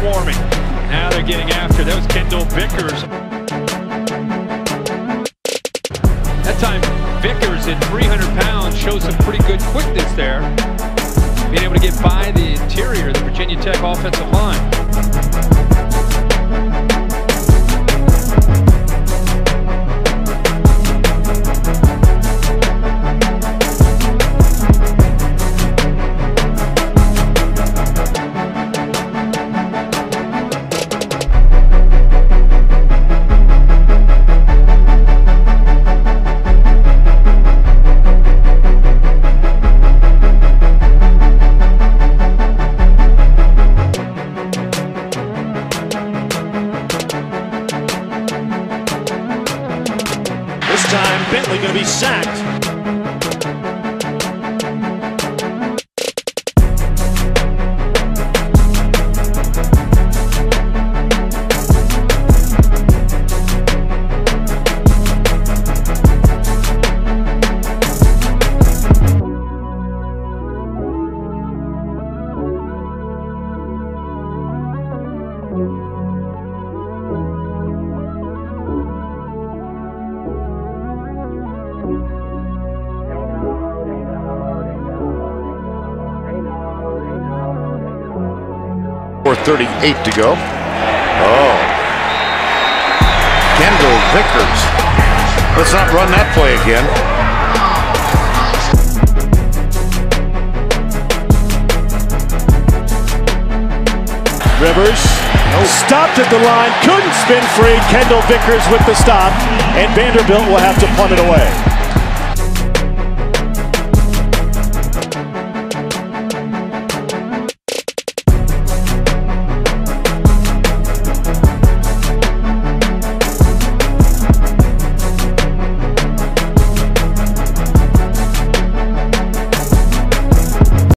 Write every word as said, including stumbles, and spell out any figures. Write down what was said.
swarming. Now they're getting after. That was Kendal Vickers. That time, Vickers at three hundred pounds shows some pretty good quickness there. Being able to get by the interior of the Virginia Tech offensive line. Time, Bentley going to be sacked. four thirty-eight to go. Oh. Kendal Vickers. Let's not run that play again. Rivers. No. Stopped at the line. Couldn't spin free. Kendal Vickers with the stop. And Vanderbilt will have to punt it away.